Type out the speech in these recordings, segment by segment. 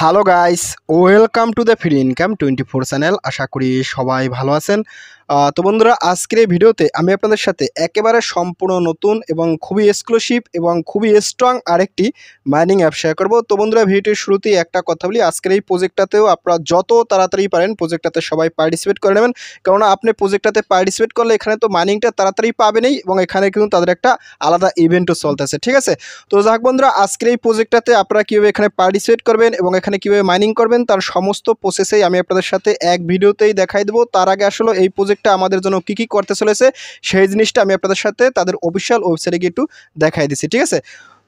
Hello guys, welcome to the free income 24 channel. আশা করি সবাই ভালো আছেন। তো বন্ধুরা, আজকের এই ভিডিওতে আমি আপনাদের সাথে একেবারে সম্পূর্ণ নতুন এবং খুবই এক্সক্লুসিভ এবং খুবই স্ট্রং আরেকটি মাইনিং অ্যাপ শেয়ার করব। তো বন্ধুরা, ভিডিওটির শুরুতেই একটা কথা বলি, আজকের এই প্রজেক্টটাতেও আপনারা যত তাড়াতাড়ি পারেন প্রজেক্টটাতে সবাই পার্টিসিপেট করে নেবেন, কারণ আপনি প্রজেক্টটাতে পার্টিসিপেট করলে এখানে তো মাইনিংটা তাড়াতাড়ি পাবেনই এবং এখানে কিন্তু তাদের একটা আলাদা ইভেন্টও চলতেছে, ঠিক আছে। তো যাক বন্ধুরা, আজকের এই প্রজেক্টটাতে আপনারা কীভাবে এখানে পার্টিসিপেট করবেন এবং এখানে কীভাবে মাইনিং করবেন তার সমস্ত প্রসেসেই আমি আপনাদের সাথে এক ভিডিওতেই দেখাই দেবো। তার আগে আসলে এই প্রজেক্টটা আমাদের জন্য কী কী করতে চলেছে সেই জিনিসটা আমি আপনাদের সাথে তাদের অফিসিয়াল ওয়েবসাইটে গিয়ে একটু দেখাই দিচ্ছি, ঠিক আছে।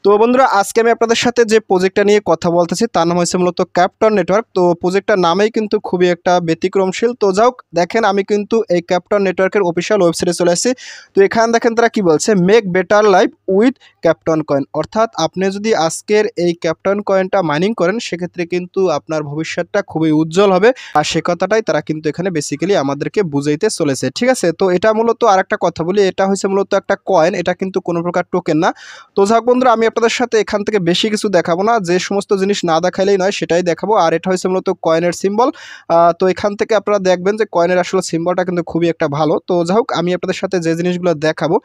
তো বন্ধুরা, আজকে আমি আপনাদের সাথে যে প্রজেক্টটা নিয়ে কথা বলতেছি তার নাম হয়েছে মূলত ক্যাপ্টন নেটওয়ার্ক। তো প্রজেক্টটার নামেই কিন্তু খুবই একটা ব্যতিক্রমশীল। তো যাই হোক, দেখেন আমি কিন্তু এই ক্যাপ্টন নেটওয়ার্কের অফিসিয়াল ওয়েবসাইটে চলে আসছি। তো এখানে দেখেন তারা কি বলছে, make better life with Capton coin. অর্থাৎ আপনি যদি আজকের এই ক্যাপ্টন কয়েনটা মাইনিং করেন সেক্ষেত্রে কিন্তু আপনার ভবিষ্যৎটা খুবই উজ্জ্বল হবে, আর সে কথাটাই তারা কিন্তু এখানে বেসিক্যালি আমাদেরকে বুঝাইতে চলেছে, ঠিক আছে। তো এটা মূলত আরেকটা কথা বলি, এটা হয়েছে মূলত একটা কয়েন, এটা কিন্তু কোনো প্রকার টোকেন না। তো যাই হোক বন্ধুরা, আমি আপনাদের সাথে এখান থেকে বেশি কিছু দেখাবো না, যে সমস্ত জিনিস না দেখাইলেই নয় সেটাই দেখাবো। আর এটা হয়েছে মূলত কয়েনের সিম্বল। তো এখান থেকে আপনারা দেখবেন যে কয়েনের আসলে সিম্বলটা কিন্তু খুবই একটা ভালো। তো যাই হোক, আমি আপনাদের সাথে যে জিনিসগুলো দেখাবো,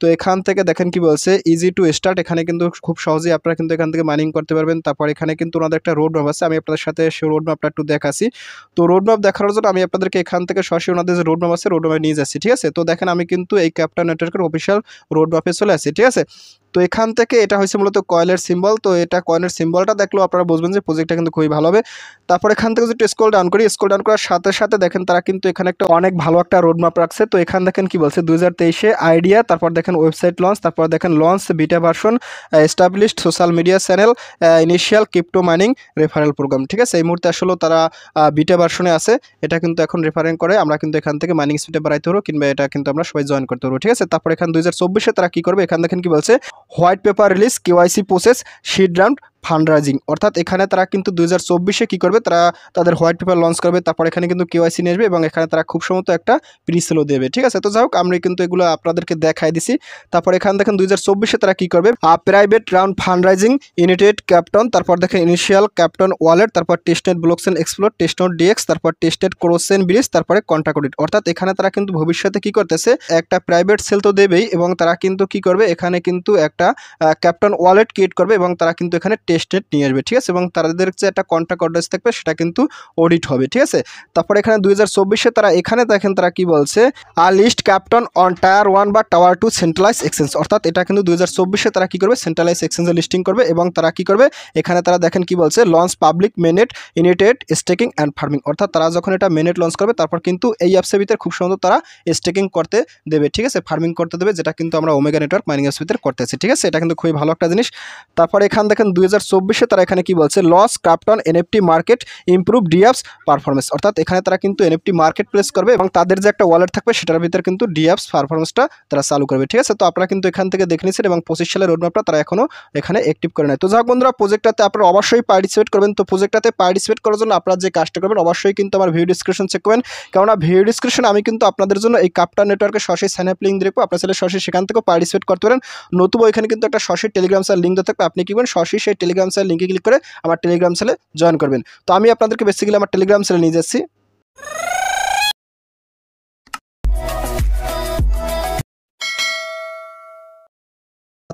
তো এখান থেকে দেখেন কি বলছে, ইজি টু স্টার্ট। এখানে কিন্তু খুব সহজেই আপনারা কিন্তু এখান থেকে মাইনিং করতে পারবেন। তারপর এখানে কিন্তু ওনাদের একটা রোড ম্যাপ আছে, আমি আপনাদের সাথে সেই রোড ম্যাপটা একটু দেখাচ্ছি। তো রোড ম্যাপ দেখানোর জন্য আমি আপনাদেরকে এখান থেকে সরাসরি ওনাদের যে রোড ম্যাপ আছে রোড ম্যাপে নিয়ে যাচ্ছি, ঠিক আছে। তো দেখেন আমি কিন্তু এই ক্যাপ্টন নেটওয়ার্কের অফিসিয়াল রোড ম্যাপে চলে আসছি, ঠিক আছে। তো এখান থেকে এটা হয়েছে মূলত কয়েলের সিম্বল। তো এটা কয়েলের সিম্বলটা দেখলেও আপনারা বুঝবেন যে প্রজেক্টটা কিন্তু খুবই ভালো হবে। তারপর এখান থেকে যদি স্ক্রল ডাউন করি, স্ক্রল ডাউন করার সাথে সাথে দেখেন তারা কিন্তু এখানে একটা অনেক ভালো একটা রোড ম্যাপ রাখছে। তো এখান দেখেন কি বলছে, 2023-এ আইডিয়া, তারপর দেখেন ওয়েবসাইট লঞ্চ, তারপর দেখেন launch beta version, established social media channel, initial crypto mining referral program, ঠিক আছে। এই মুহূর্তে আসলে তারা বিটা ভার্সনে আছে, এটা কিন্তু এখন রেফারেল করে আমরা কিন্তু এখান থেকে মাইনিং স্পিডে বাড়াইতে পারবো, কিংবা এটা কিন্তু আমরা সবাই জয়েন করতে পারবো, ঠিক আছে। তারপর এখানে 2024-এ তারা কী করবে, এখান দেখেন কি বলছে, white paper release, KYC process, seed round, fundraising. অর্থাৎ এখানে তারা কিন্তু 2024-এ কী করবে, তারা তাদের হোয়াইট পেপার লঞ্চ করবে, তারপর এখানে কিন্তু কেওয়াইসি নিয়ে আসবে এবং এখানে তারা খুব সম্ভবত একটা প্রিসেলও দেবে, ঠিক আছে। তো যাই হোক, আমরা কিন্তু এগুলো আপনাদেরকে দেখাই দিছি। তারপর এখানে দেখেন 2024-এ তারা কী করবে, private round fundraising, united captain, তারপর দেখেন ইনিশিয়াল ক্যাপ্টন ওয়ালেট, তারপর testnet blockchain explore, testnet dx, তারপর টেস্টনেট ক্রসচেন ব্রিজ, তারপরে কন্ট্রাক্ট অডিট। অর্থাৎ এখানে তারা কিন্তু ভবিষ্যতে কী করতেছে, একটা প্রাইভেট সেল তো দেবেই এবং তারা কিন্তু কী করবে, এখানে কিন্তু একটা ক্যাপ্টন ওয়ালেট ক্রিয়েট করবে এবং তারা কিন্তু এখানে টেস্টেড নিয়ে আসবে, ঠিক আছে। এবং তাদের যে একটা কন্ট্রাক্ট অর্ডার্স থাকবে সেটা কিন্তু অডিট হবে, ঠিক আছে। তারপরে এখানে 2024-এ তারা এখানে দেখেন তারা কি বলছে, আর লিস্ট ক্যাপ্টন অন টায়ার 1 বা টাওয়ার 2 সেন্ট্রালাইজ এক্সচেঞ্জ। অর্থাৎ এটা কিন্তু 2024-এ তারা কী করবে, সেন্ট্রালাইজ এক্সচেঞ্জে লিস্টিং করবে এবং তারা কী করবে, এখানে তারা দেখেন কি বলছে, launch public mainnet, united staking and farming. অর্থাৎ তারা যখন এটা মেনেট লঞ্চ করবে তারপর কিন্তু এই অ্যাপসের ভিতরে খুব সুন্দর তারা স্টেকিং করতে দেবে, ঠিক আছে, ফার্মিং করতে দেবে, যেটা কিন্তু আমরা ওমেগা নেটওয়ার্ক মাইনিং অ্যাপসের ভিতরে করতেছি, ঠিক আছে। এটা কিন্তু খুবই ভালো একটা জিনিস। তারপর এখান দেখেন 2024-এ তারা এখানে কি বলছে, loss Capton NFT market, improve ডিঅ্যাপস performance. অর্থাৎ এখানে তারা কিন্তু এনএফটি মার্কেট প্লেস করবে এবং তাদের যে একটা ওয়ালেট থাকবে সেটার ভিতরে কিন্তু ডিঅ্যাপস পারফরমেন্সটা তারা চালু করবে, ঠিক আছে। তো আপনারা কিন্তু এখান থেকে দেখে নিয়েছেন এবং 25 সালের রোডম্যাপটা তারা এখনও এখানে অ্যাক্টিভ করে নেয়। তো যাক বন্ধুরা, প্রজেক্টটাতে আপনারা অবশ্যই পার্টিসিপেট করবেন। তো প্রজেক্টটাতে পার্টিসিপেট করার জন্য আপনারা যে কাজটা করবেন, অবশ্যই কিন্তু আমার ভিডিও ডিসক্রিপশন চেক করবেন, কেননা ভিডিও ডিসক্রিপশন আমি কিন্তু আপনাদের জন্য এই ক্যাপ্টন নেটওয়ার্কের সরাসরি সাইন আপ লিঙ্ক দেখবো, আপনার ছেলে সরাসরি সেখান থেকেও পার্টিসিপেট করতে পারেন। নতুবা এখানে কিন্তু একটা সরাসরি টেলিগ্রাম সেল লিঙ্ক থাকবে, আপনি কি করবেন, সরাসরি সেই টেলিগ্রাম সেল লিঙ্কে ক্লিক করে আমার টেলিগ্রাম সেলে জয়েন করবেন। তো আমি আপনাদেরকে বেসিক্যালি আমার টেলিগ্রাম সেলে নিয়ে যাচ্ছি।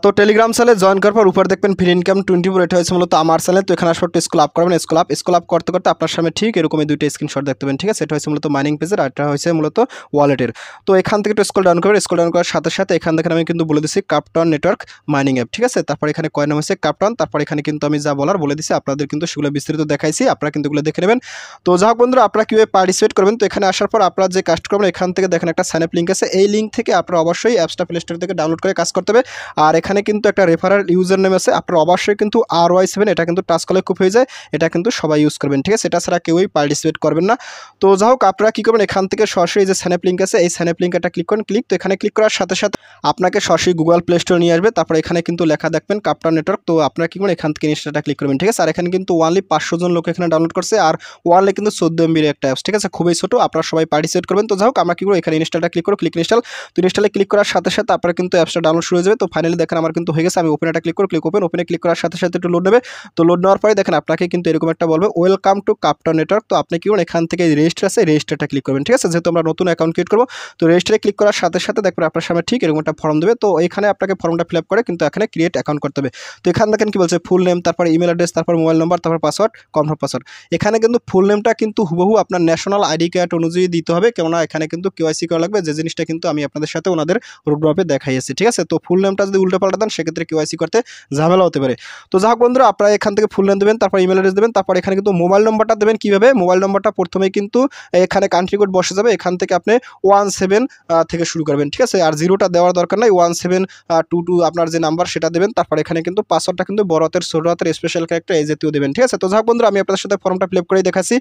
তো টেলিগ্রাম চ্যানেলে জয়েন করার পর উপরে দেখবেন ফ্রি ইনকাম 24 এটা হয়েছে মূলত আমার চ্যানেল। তো এখানে আসলে স্ক্রল আপ করবেন, স্ক্রল আপ করতে করতে আপনার সামনে ঠিক এরকমই দুইটা স্ক্রিনশট দেখতে পাবেন, ঠিক আছে। এটা হয়েছে মূলত মাইনিং পেজের, আর এটা হয়েছে মূলত ওয়ালেটের। তো এখান থেকে একটু স্ক্রল ডাউন করবেন, স্ক্রল ডাউন করার সাথে সাথে এখান থেকে আমি কিন্তু বলে দিচ্ছি ক্যাপ্টন নেটওয়ার্ক মাইনিং অ্যাপ, ঠিক আছে। তারপর এখানে কয়েন নাম হয়েছে ক্যাপ্টন, তারপর এখানে কিন্তু আমি যা বলার বলে দিচ্ছি, আপনাদের কিন্তু সেগুলো বিস্তারিত দেখাইছি, আপনারা কিন্তু এগুলো দেখে নেবেন। তো যাই হোক বন্ধুরা, আপনারা কীভাবে পার্টিসিপেট করবেন, তো এখানে আসার পর আপনারা যে কাজ করবেন, এখান থেকে দেখেন একটা সাইন আপ লিঙ্ক আছে, এই লিঙ্ক থেকে আপনারা অবশ্যই অ্যাপসটা প্লে স্টোর থেকে ডাউনলোড করে কাজ করতে হবে। আর এখানে কিন্তু একটা রেফারেল ইউজার নেম আছে, আপনার অবশ্যই কিন্তু RY7 এটা কিন্তু টাচ করলে খুব হয়ে যায়, এটা কিন্তু সবাই ইউজ করবেন, ঠিক আছে। এটা ছাড়া কেউই পার্টিসিপেট করবেন না। তো যাই হোক, আপনারা কী করবেন, এখান থেকে সরাসরি যে স্যানপ লিঙ্ক আছে এই স্যানপ লিঙ্ক এটা ক্লিক করুন। ক্লিক তো এখানে ক্লিক করার সাথে সাথে আপনাকে সরাসরি গুগল প্লে স্টোর নিয়ে আসবে, তারপরে এখানে কিন্তু লেখা দেখবেন ক্যাপ্টন নেটওয়ার্ক। তো আপনারা কী করবেন, এখান থেকে ইনস্টাটা ক্লিক করবেন, ঠিক আছে। আর এখানে কিন্তু ওয়ানলি 500 জন লোক এখানে ডাউনলোড করছে, আর ওয়ানলি কিন্তু 14 MB একটা অ্যাপস, ঠিক আছে, খুবই ছোটো, আপনারা সবাই পার্টিসিপেট করবেন। তো যাই হোক, আমরা কী করবো, এখানে ইনস্টাটা ক্লিক করো, ক্লিক ইনস্টল। তো ইনস্টলে ক্লিক করার সাথে সাথে আপনারা কিন্তু অ্যাপসটা ডাউনলোড শুরু হয়ে যাবে। তো ফাইনালি দেখেন আমার কিন্তু হয়ে গেছে। আমি ওপেন এটা ক্লিক করব, ক্লিক ওপেন, ওপেনে ক্লিক করার সাথে সাথে একটু লোড নেবে। তো লোড নেওয়ার পরে দেখেন আপনাকে কিন্তু এরকম একটা বলবে ওয়েলকাম টু ক্রাপ্টন নেটওয়ার্ক। তো আপনি কি করুন, এখান থেকে রেজিস্টার আছে, রেজিস্টারটা ক্লিক করবেন। ঠিক আছে, যেহেতু আমরা নতুন অ্যাকাউন্ট ক্রিয়েট করব, তো রেজিস্টারে ক্লিক করার সাথে সাথে দেখবেন আপনার সামনে ঠিক এরকম একটা ফর্ম দেবে। তো এখানে আপনাকে ফর্মটা ফিল আপ করে কিন্তু এখানে ক্রিয়েট অ্যাকাউন্ট করতে হবে। তো এখানে দেখেন কি বলছে ফুল নেম, তারপর ইমেল অ্যাড্রেস, তারপর মোবাইল নাম্বার, তারপর পাসওয়ার্ড, কনফার্ম পাসওয়ার্ড। এখানে কিন্তু ফুল নেমটা কিন্তু হুবহু আপনার ন্যাশনাল আইডি কার্ড অনুযায়ী দিতে হবে, কেননা এখানে কিন্তু কেওয়াইসি করা লাগবে, যে জিনিসটা কিন্তু আমি আপনাদের সাথে ওনাদের রোডম্যাপে দেখাইছি। ঠিক আছে, তো ফুল নেমটা যদি উল্টো পাল্টা দেন সেক্ষেত্রে কেওয়াইসি করতে ঝামেলা হতে পারে। তো যাই হোক বন্ধুরা, আপনারা এখান থেকে ফুল নেম দেবেন, তারপর ইমেল অ্যাড্রেস দেবেন, তারপর এখানে কিন্তু মোবাইল নাম্বারটা দেবেন। কীভাবে মোবাইল নাম্বারটা প্রথমে কিন্তু এখানে কান্ট্রি কোড বসে যাবে, এখান থেকে আপনি 17 থেকে শুরু করবেন। ঠিক আছে, আর জিরোটা দেওয়ার দরকার নাই, 1722 আপনার যে নাম্বার সেটা দেবেন। তারপর এখানে কিন্তু পাসওয়ার্ডটা কিন্তু বড় হাতের ছোট হাতের স্পেশাল ক্যারেক্টার এই জাতীয় দেবেন। ঠিক আছে, তো যাই হোক বন্ধুরা, আমি আপনাদের সাথে ফর্মটা ফিল আপ করে দেখাচ্ছি।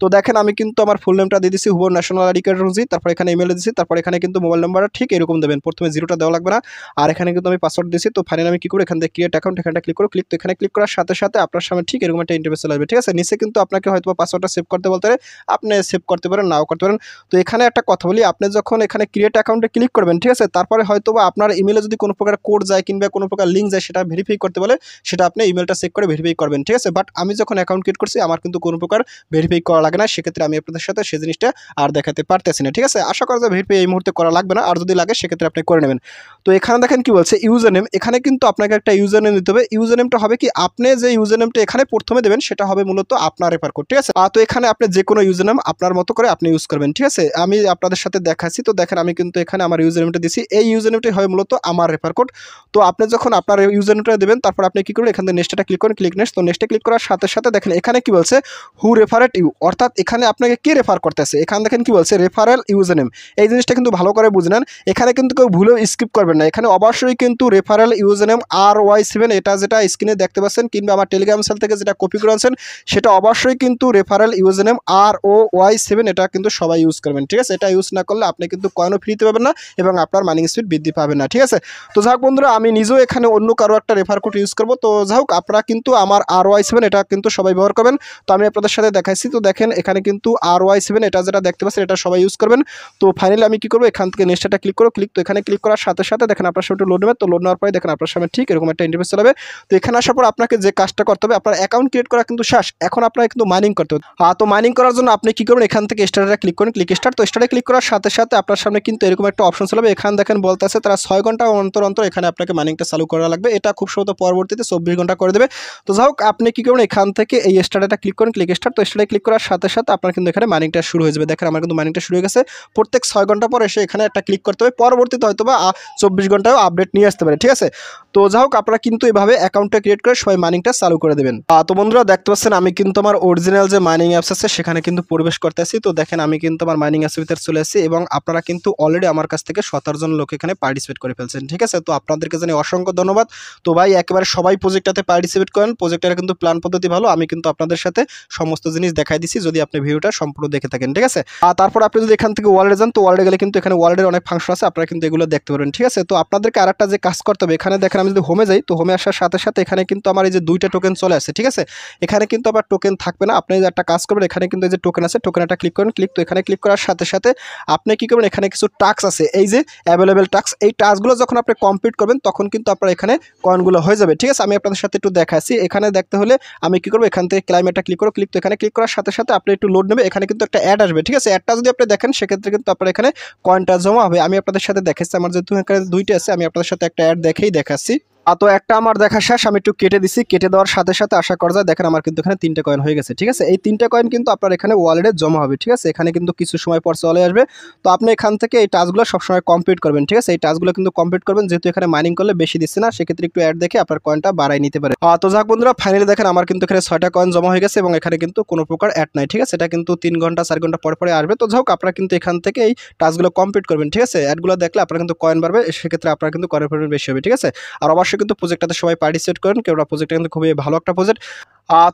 তো দেখেন আমি কিন্তু আমার ফুল নেমটা দিয়ে দিচ্ছি হুবহু ন্যাশনাল আইডি কার্ড অনুযায়ী, তারপর এখানে ইমেল দিচ্ছি, তারপর এখানে কিন্তু মোবাইল নাম্বারটা ঠিক এরকম দেবেন, প্রথমে জিরোটা দেওয়া লাগবে না। আর এখানে কিন্তু আমি পাসওয়ার্ড দিয়েছি। তো ফাইনালি আমি কি করব, এখান থেকে ক্রিয়েট অ্যাকাউন্ট এখানটা ক্লিক করো, ক্লিক। তো এখানে ক্লিক করার সাথে সাথে আপনার সামনে ঠিক এরকম একটা ইন্টারফেস আসবে। ঠিক আছে, নিচে কিন্তু আপনাকে হয়তো পাসওয়ার্ডটা সেভ করতে বলতে পারে, আপনি সেভ করতে পারেন, নাও করতে পারেন। তো এখানে একটা কথা বলি, আপনি যখন এখানে ক্রিয়েট অ্যাকাউন্টে ক্লিক করবেন, ঠিক আছে, তারপরে হয়তো বা আপনার ইমেলে যদি কোনো প্রকার কোড যায় কিংবা কোনো প্রকার লিঙ্ক যায় সেটা ভেরিফাই করতে বলে, সেটা আপনি ইমেলটা চেক করে ভেরিফাই করবেন। ঠিক আছে, বাট আমি যখন অ্যাকাউন্ট ক্রিয়েট করছি আমার কিন্তু কোনো প্রকার ভেরিফাই করা লাগে না, সেক্ষেত্রে আমি আপনাদের সাথে সেই জিনিসটা আর দেখাতে পারতেছি না। ঠিক আছে, আশা করা যায় ভেরিফাই এই মুহূর্তে করা লাগবে না, আর যদি লাগে সেক্ষেত্রে আপনি করে নেবেন। তো এখানে দেখেন কি বলছে ইউজার নেম, এখানে কিন্তু আপনাকে একটা ইউজার নেম দিতে হবে। ইউজার নেমটা হবে কি, আপনি যে ইউজার নেমটা এখানে প্রথমে দেবেন সেটা হবে মূলত আপনার রেফার কোড। ঠিক আছে, তো এখানে আপনি যে কোনো ইউজার নেম আপনার মতো করে আপনি ইউজ করবেন। ঠিক আছে, আমি আপনাদের সাথে দেখাচ্ছি। তো দেখেন আমি কিন্তু এখানে আমার ইউজার নেমটা দিচ্ছি, এই ইউজার নেমটাই হয় মূলত আমার রেফার কোড। তো আপনি যখন আপনার ইউজার নেমটা দেবেন, তারপর আপনি কি করুন, এখান থেকে নেক্সটটা ক্লিক করুন, ক্লিক নেক্সট। তো নেক্সটে ক্লিক করার সাথে সাথে দেখেন এখানে কি বলছে হু রেফারেড ইউ, অর্থাৎ এখানে আপনাকে কে রেফার করতেছে। এখানে দেখেন কি বলছে রেফারেল ইউজার নেম, এই জিনিসটা কিন্তু ভালো করে বুঝে নেন, এখানে কিন্তু কেউ ভুলেও স্কিপ করবেন না। এখানে অবশ্যই কিন্তু রেফারেল ইউজার নেম RY7, এটা যেটা স্ক্রিনে দেখতে পাচ্ছেন কিংবা আমার টেলিগ্রাম সেল থেকে যেটা কপি করে আনছেন, সেটা অবশ্যই কিন্তু রেফারেল ইউজার নেম RY7, এটা কিন্তু সবাই ইউজ করবেন। ঠিক আছে, এটা ইউজ না করলে আপনি কিন্তু কয়েনও ফ্রিতে পাবেন না এবং আপনার মাইনিং স্পিড বৃদ্ধি পাবেন না। ঠিক আছে, তো যাই হোক বন্ধুরা, আমি নিজেও এখানে অন্য কারো একটা রেফার কোড ইউজ করবো। তো যাই হোক, আপনারা কিন্তু আমার RY7 এটা কিন্তু সবাই ব্যবহার করবেন। তো আমি আপনাদের সাথে দেখাইছি। তো দেখেন এখানে কিন্তু RY7 এটা যেটা দেখতে পাচ্ছেন এটা সবাই ইউজ করবেন। তো ফাইনালি আমি কি করব, এখান থেকে নেক্সটটা ক্লিক করো, ক্লিক। তো এখানে ক্লিক করার সাথে সাথে দেখেন আপনার সামনে লোড নেবে। তো লোড নেওয়ার পরে দেখেন আপনার সামনে ঠিক এরকম একটা ইন্টারফেস চলে যাবে। তো এখানে আসার পর আপনাকে যে কাজটা করতে হবে, আপনার অ্যাকাউন্ট ক্রিয়েট করা কিন্তু শেষ, এখন আপনাকে কিন্তু মাইনিং করতে হবে। তো মাইনিং করার জন্য আপনি কি করবেন, এখান থেকে স্টার্টে ক্লিক করুন, ক্লিক স্টার্ট। তো স্টার্টে ক্লিক করার সাথে সাথে আপনার সামনে কিন্তু এরকম একটা অপশন চলে যাবে। এখানে দেখেন বলতে আছে তারা 6 ঘন্টা অন্তর এখানে আপনাকে মাইনিংটা চালু করা লাগবে, এটা খুব সম্ভবত পরবর্তীতে 24 ঘন্টা করে দেবে। তো যাই হোক, আপনি কি করবেন, এখান থেকে এই স্টার্টটা ক্লিক করুন, ক্লিক স্টার্ট। তো স্টার্টে ক্লিক করার সাথে সাথে আপনার কিন্তু এখানে মাইনিংটা শুরু হয়ে যাবে। দেখেন আমার কিন্তু মাইনিংটা শুরু হয়ে গেছে। প্রত্যেক 6 ঘন্টা পর এসে এখানে একটা ক্লিক করতে হবে, পরবর্তীতে হয়তো বা 24 ঘন্টায়ও আপডেট নিয়ে আসতে পারে। ঠিক আছে, তো যাই হোক, আপনারা কিন্তু এভাবে অ্যাকাউন্টটা ক্রিয়েট করে সবাই মাইনিংটা চালু করে দেবেন। তো বন্ধুরা দেখতে পাচ্ছেন আমি কিন্তু আমার অরিজিনাল যে মাইনিং অ্যাপস আছে সেখানে কিন্তু প্রবেশ করতে আসি। তো দেখেন আমি কিন্তু আমার মাইনিং অ্যাপসের ভিতরে চলে আসি, এবং আপনারা কিন্তু অলরেডি আমার কাছ থেকে 17 জন লোক এখানে পার্টিসিপেট করে ফেলছেন। ঠিক আছে, তো আপনাদেরকে জানি অসংখ্য ধন্যবাদ। তো ভাই একেবারে সবাই প্রজেক্টটাতে পার্টিসিপেট করেন, প্রজেক্টের কিন্তু প্ল্যান পদ্ধতি ভালো, আমি কিন্তু আপনাদের সাথে সমস্ত জিনিস দেখাই দিচ্ছি, যদি আপনি ভিডিওটা সম্পূর্ণ দেখে থাকেন। ঠিক আছে, আর তারপর আপনি যদি এখান থেকে ওয়ালেটে যান, তো ওয়ালেটে গেলে কিন্তু এখানে ওয়ালেটের অনেক ফাংশন আছে, আপনারা কিন্তু এগুলো দেখতে পারবেন। ঠিক আছে, তো আপনাদেরকে আরেকটা যে কাজ করতে হবে, এখানে দেখেন আমি যদি হোমে যাই, তো হোমে আসার সাথে সাথে এখানে কিন্তু আমার এই যে 2টা টোকেন চলে আসে। ঠিক আছে, এখানে কিন্তু আবার টোকেন থাকবে না, আপনি একটা কাজ করবেন, এখানে কিন্তু এই যে টোকেন আছে টোকেনটা ক্লিক করেন, ক্লিক। তো এখানে ক্লিক করার সাথে সাথে আপনি কি করবেন, এখানে কিছু টাস্ক আছে, এই যে অ্যাভেলেবেল টাস্ক, এই টাস্কগুলো যখন আপনি কমপ্লিট করবেন তখন কিন্তু আপনার এখানে কয়েনগুলো হয়ে যাবে। ঠিক আছে, আমি আপনাদের সাথে একটু দেখাচ্ছি। এখানে দেখতে হলে আমি কি করব, এখান থেকে ক্লাইমেটটা ক্লিক করো, ক্লিক। তো এখানে ক্লিক করার সাথে সাথে আপনি একটু লোড নেবে, এখানে কিন্তু একটা অ্যাড আসবে। ঠিক আছে, অ্যাডটা যদি আপনি দেখেন সেক্ষেত্রে কিন্তু আপনার এখানে কয়েনটা জমা হবে। আমি আপনাদের সাথে দেখাচ্ছি, আমার যেহেতু এখানে 2টা আছে, আমি আপনাদের সাথে একটা অ্যাড দেখেই দেখাচ্ছি। তো একটা আমার দেখা শেষ, আমি একটু কেটে দিছি, কেটে দেওয়ার সাথে সাথে আশা করা যায় দেখেন আমার কিন্তু এখানে 3টা কয়েন হয়ে গেছে। ঠিক আছে, এই 3টা কয়েন কিন্তু আপনার এখানে ওয়ালেটে জমা হবে। ঠিক আছে, এখানে কিন্তু কিছু সময় পর চলে আসবে। তো আপনি এখান থেকে এই টাস্কগুলো সবসময় কমপ্লিট করবেন। ঠিক আছে, এই টাস্কগুলো কিন্তু কমপ্লিট করবেন, যেহেতু এখানে মাইনিং করলে বেশি দিচ্ছে না, সেক্ষেত্রে একটু অ্যাড দেখে আপনার কয়েনটা বাড়াই নিতে পারে। তো যাক বন্ধুরা, ফাইনালি দেখেন আমার কিন্তু এখানে 6টা কয়েন জমা হয়ে গেছে, এবং এখানে কিন্তু কোনো প্রকার অ্যাড নাই। ঠিক আছে, এটা কিন্তু 3 ঘন্টা 4 ঘন্টা পর পরে আসবে। তো যাই হোক, আপনারা কিন্তু এখান থেকে এই টাস্কগুলো কমপ্লিট করবেন। ঠিক আছে, অ্যাডগুলো দেখলে আপনার কিন্তু কয়েন বাড়বে, সেক্ষেত্রে আপনার কিন্তু কয়েন পরিমাণ বেশি হবে। ঠিক আছে, আর অবশ্যই কিন্তু প্রজেক্টটাতে সবাই পার্টিসিপেট করেন, কেননা প্রজেক্টটা কিন্তু খুবই ভালো একটা প্রজেক্ট।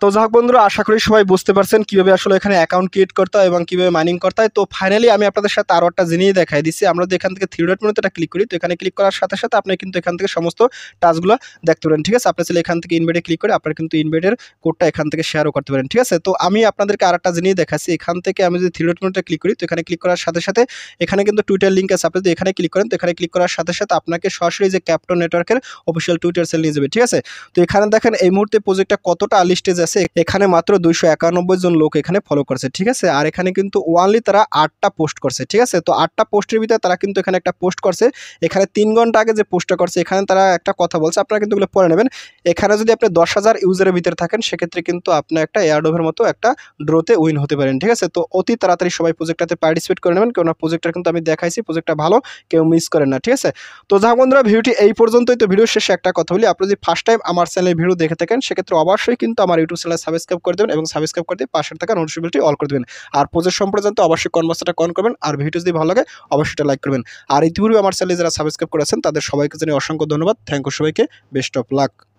তো যাক বন্ধুরা, আশা করি সবাই বুঝতে পারছেন কীভাবে আসলে এখানে অ্যাকাউন্ট ক্রিয়েট করতে হয় এবং কীভাবে মাইনিং করতে হয়। তো ফাইনালি আমি আপনাদের সাথে আরও একটা জিনিস দেখাই দিচ্ছি। আমরা যদি এখান থেকে থ্রি ডট মেনুতে ক্লিক করি, তো এখানে ক্লিক করার সাথে সাথে আপনি কিন্তু এখান থেকে সমস্ত টাস্কগুলো দেখতে পারেন, ঠিক আছে। আপনি চাইলে এখান থেকে ইনভাইটে ক্লিক করে আপনার কিন্তু ইনভাইটের কোডটা এখান থেকে শেয়ারও করতে পারেন, ঠিক আছে। তো আমি আপনাদেরকে আর একটা জিনিস দেখাচ্ছি। এখান থেকে আমি যদি থ্রি ডট মেনুতে ক্লিক করি, তো এখানে ক্লিক করার সাথে সাথে এখানে কিন্তু টুইটার লিঙ্ক আছে। আপনি যদি এখানে ক্লিক করেন, তো এখানে ক্লিক করার সাথে সাথে আপনাকে সরাসরি যে ক্যাপ্টন নেটওয়ার্কের অফিসিয়াল টুইটার সেল নিয়ে যাবে, ঠিক আছে। তো এখানে দেখেন এই মুহূর্তে প্রজেক্টটা কতটা স্টেজ আছে, এখানে মাত্র 291 জন লোক এখানে ফলো করছে, ঠিক আছে। আর এখানে কিন্তু ওয়ানলি তারা 8টা পোস্ট করছে, ঠিক আছে। তো 8টা পোস্টের ভিতরে তারা কিন্তু এখানে একটা পোস্ট করছে, এখানে 3 ঘন্টা আগে যে পোস্টটা করছে এখানে তারা একটা কথা বলছে, আপনারা কিন্তু ওগুলো পড়ে নেবেন। এখানে যদি আপনি 10,000 ইউজারের ভিতরে থাকেন, সেক্ষেত্রে কিন্তু আপনি একটা এয়ারডোভের মতো একটা ড্রোতে উইন হতে পারেন, ঠিক আছে। তো অতি তাড়াতাড়ি সবাই প্রজেক্টটাতে পার্টিসিপেট করে নেবেন, কেননা প্রজেক্টটা কিন্তু আমি দেখাইছি, প্রজেক্টটা ভালো, কেউ মিস করেন না, ঠিক আছে। তো যাক বন্ধুরা, ভিডিওটি এই পর্যন্তই। তো ভিডিও শেষে একটা কথা বলি, আপনি যদি ফার্স্ট টাইম আমার চ্যানেলে ভিডিও দেখে থাকেন, সেক্ষেত্রে অবশ্যই কিন্তু আমার ইউটিউব চ্যানেল সাবস্ক্রাইব করে দেবেন এবং সাবস্ক্রাইব করতে পাশে থাকা নোটিফিকেশনটি অল করে দেবেন। আর প্রজেক্ট সম্পর্কে অবশ্যই কনভার্সটা কন করবেন, আর ভিডিও যদি ভালো লাগে অবশ্যই এটা লাইক করবেন। আর ইতিপূর্বে আমার চ্যানেলে যারা সাবস্ক্রাইব করেছেন তাদের সবাইকে জানিয়ে অসংখ্য ধন্যবাদ। থ্যাংক ইউ সবাইকে, বেস্ট অফ লাক।